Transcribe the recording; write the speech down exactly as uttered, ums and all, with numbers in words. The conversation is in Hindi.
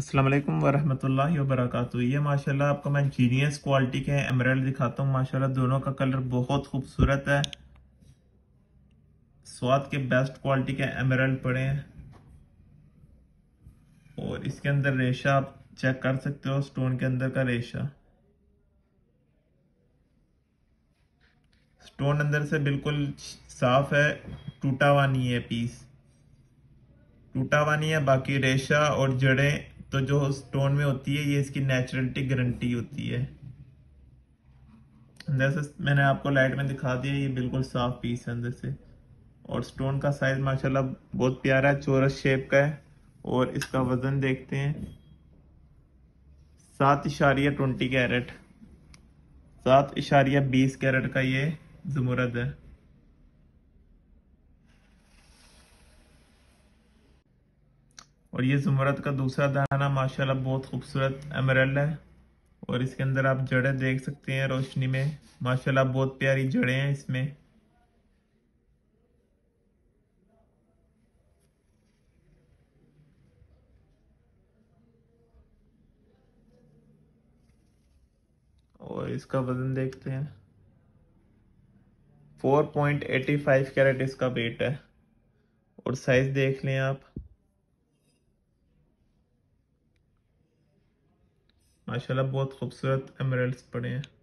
अस्सलाम वालेकुम वरहमतुल्लाहि वबरकातुहू। ये माशाल्लाह आपको मैं जीनियस क्वालिटी के एमराल्ड दिखाता हूँ। माशाल्लाह दोनों का कलर बहुत खूबसूरत है। स्वाद के बेस्ट क्वालिटी के एमराल्ड पड़े हैं और इसके अंदर रेशा आप चेक कर सकते हो, स्टोन के अंदर का रेशा, स्टोन अंदर से बिल्कुल साफ है, टूटा हुआ नहीं है, पीस टूटा हुआ नहीं है। बाकी रेशा और जड़ें तो जो स्टोन में होती है, ये इसकी नेचुरलिटी गारंटी होती है। अंदर से मैंने आपको लाइट में दिखा दिया, ये बिल्कुल साफ पीस है अंदर से। और स्टोन का साइज माशाल्लाह बहुत प्यारा है, चौरस शेप का है। और इसका वजन देखते हैं, सात इशारिया ट्वेंटी कैरेट सात इशारिया बीस कैरेट का ये ज़मरद है। और ये ज़मरद का दूसरा दाना माशाल्लाह बहुत खूबसूरत एमराल्ड है। और इसके अंदर आप जड़ें देख सकते हैं रोशनी में, माशाल्लाह बहुत प्यारी जड़ें हैं इसमें। और इसका वजन देखते हैं, चार पॉइंट पचासी कैरेट इसका वेट है। और साइज देख लें आप, माशाल्लाह बहुत खूबसूरत एमराल्ड्स पड़े हैं।